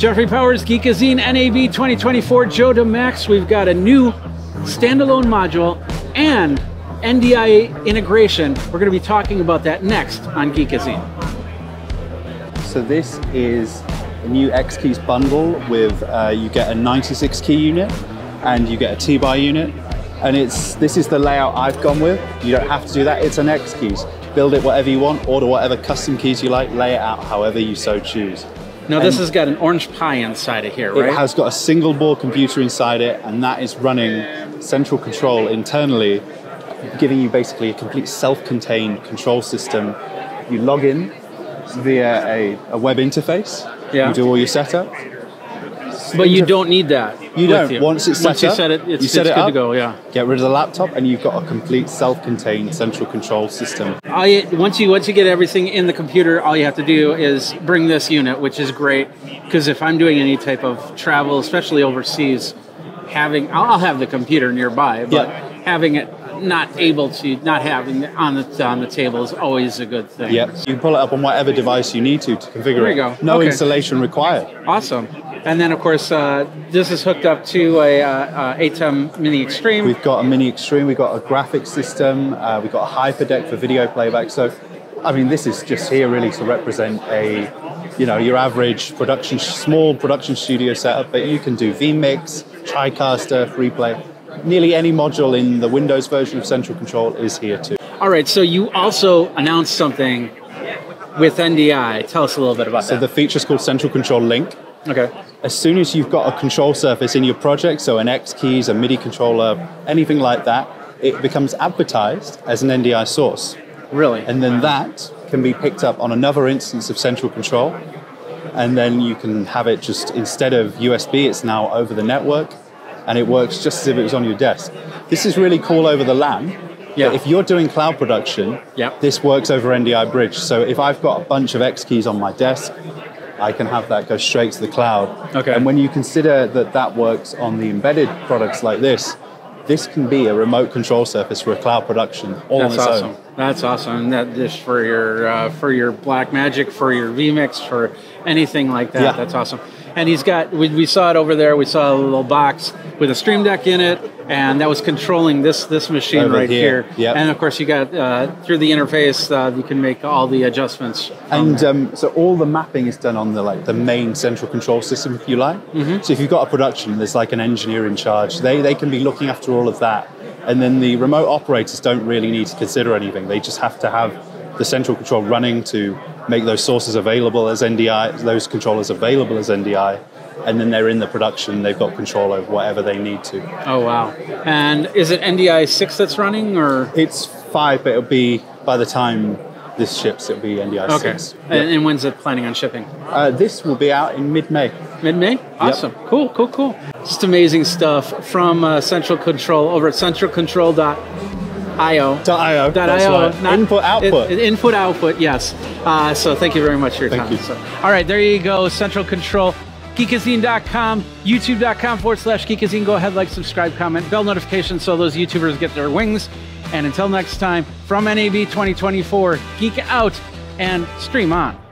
Jeffrey Powers, Geekazine, NAB 2024, Joe De Max. We've got a new standalone module and NDIA integration. We're going to be talking about that next on Geekazine. So this is a new X-Keys bundle with, you get a 96 key unit and you get a T-bar unit. And this is the layout I've gone with. You don't have to do that, it's an X-Keys. Build it whatever you want, order whatever custom keys you like, lay it out however you so choose. Now this has got an Orange Pie inside of here, right? It has got a single board computer inside it, and that is running central control internally, giving you basically a complete self-contained control system. You log in via a web interface, you do all your setup. But you don't need that. You don't. Once it's set up, it's good to go. Yeah. Get rid of the laptop, and you've got a complete self-contained central control system. Once you get everything in the computer, all you have to do is bring this unit, which is great because if I'm doing any type of travel, especially overseas, I'll have the computer nearby, but having it not having it on the table is always a good thing. Yep. You can pull it up on whatever device you need to configure it. There you go. No installation required. Awesome. And then, of course, this is hooked up to a ATEM Mini Extreme. We've got a Mini Extreme. We've got a graphics system. We've got a HyperDeck for video playback. So, I mean, this is just here really to represent your average production, small production studio setup. But you can do vMix, TriCaster, replay. Nearly any module in the Windows version of Central Control is here too. All right, so you also announced something with NDI. Tell us a little bit about that. So the feature's called Central Control Link. Okay. As soon as you've got a control surface in your project, so an X-Keys, a MIDI controller, anything like that, it becomes advertised as an NDI source. Really? And then that can be picked up on another instance of Central Control, and then you can have it just, instead of USB, it's now over the network, and it works just as if it was on your desk. This is really cool over the LAN. Yeah. If you're doing cloud production, this works over NDI Bridge. So if I've got a bunch of X-Keys on my desk, I can have that go straight to the cloud. Okay. And when you consider that that works on the embedded products like this, this can be a remote control surface for a cloud production all on its own. That's awesome. That this for your Blackmagic, for your vMix, for anything like that. Yeah. That's awesome. And he's got, we saw it over there, we saw a little box with a Stream Deck in it, and that was controlling this machine over right here. Yep. And of course you got, through the interface, you can make all the adjustments. And so all the mapping is done on the main central control system, if you like. Mm-hmm. So if you've got a production, there's like an engineer in charge. They can be looking after all of that. And then the remote operators don't really need to consider anything. They just have to have the central control running to make those sources available as NDI, those controllers available as NDI, and then they're in the production, they've got control over whatever they need to. Oh, wow. And is it NDI 6 that's running, or? It's 5, but it'll be, by the time this ships, it'll be NDI 6. Okay, yep. And when's it planning on shipping? This will be out in mid-May. Mid-May? Awesome. Yep. Cool, cool, cool. Just amazing stuff from Central Control over at centralcontrol.io. Not input output. Input output, yes. So thank you very much for your time. So, all right, there you go. Central Control, geekazine.com, youtube.com/geekazine. Go ahead, like, subscribe, comment, bell notification so those YouTubers get their wings. And until next time, from NAB 2024, geek out and stream on.